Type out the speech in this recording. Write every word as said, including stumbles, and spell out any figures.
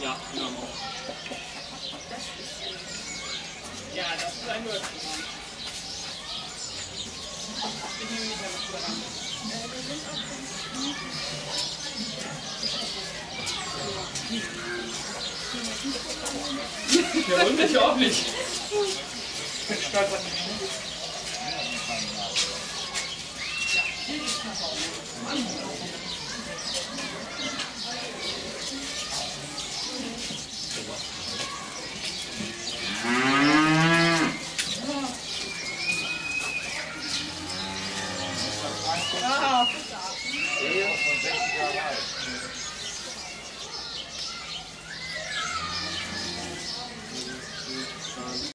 Ja, genau. Das ist ja, das ist ein Müll. Ich nehme nicht mehr was dran. Wir sind auch ganz gut. Ja, und ich auch nicht. Ich bin stolz auf mich. Ja, hier geht's nach Hause. Ja, von sechzig Jahre alt.